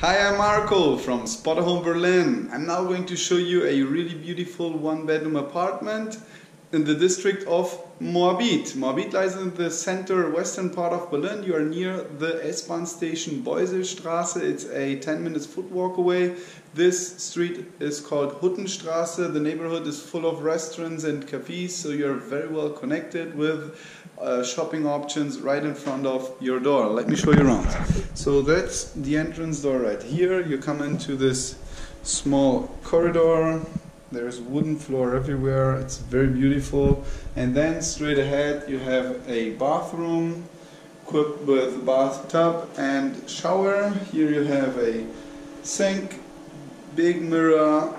Hi, I'm Marco from Spotahome Berlin. I'm now going to show you a really beautiful one-bedroom apartment in the district of Moabit. Moabit lies in the center western part of Berlin. You are near the S-Bahn station Beusselstraße. It's a 10-minute foot walk away. This street is called Huttenstraße. The neighborhood is full of restaurants and cafes, so you're very well connected with shopping options right in front of your door. Let me show you around. So that's the entrance door right here. You come into this small corridor. There's wooden floor everywhere. It's very beautiful. And then straight ahead you have a bathroom equipped with bathtub and shower. Here you have a sink, big mirror,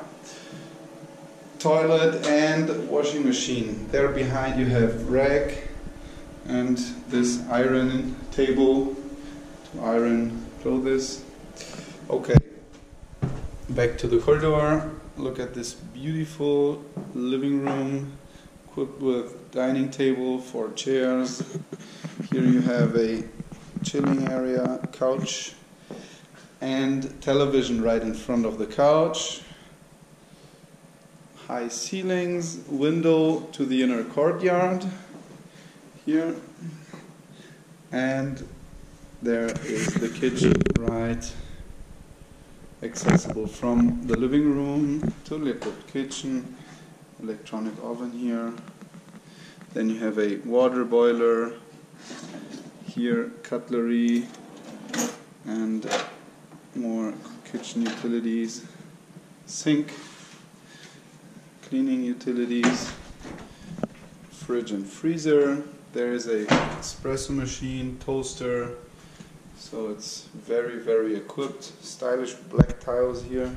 toilet and washing machine. There behind you have rack and this iron table to iron clothes. Okay, back to the corridor. Look at this beautiful living room equipped with dining table, 4 chairs. Here you have a chilling area, couch and television right in front of the couch. High ceilings, window to the inner courtyard here, and there is the kitchen right accessible from the living room to the kitchen, electronic oven here. Then you have a water boiler here, cutlery and more kitchen utilities, sink, cleaning utilities, fridge and freezer. There is an espresso machine, toaster. So it's very, very equipped. Stylish black tiles here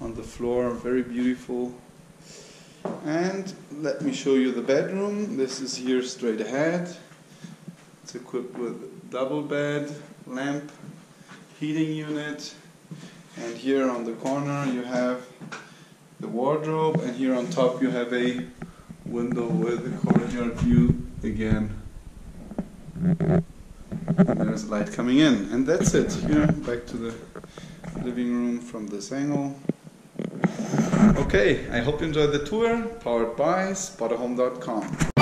on the floor, very beautiful. And let me show you the bedroom. This is here straight ahead. It's equipped with double bed, lamp, heating unit. And here on the corner you have the wardrobe, and here on top you have a window with a courtyard view again. And there's light coming in, and that's it. Here, back to the living room from this angle. Okay, I hope you enjoyed the tour, powered by Spotahome.com.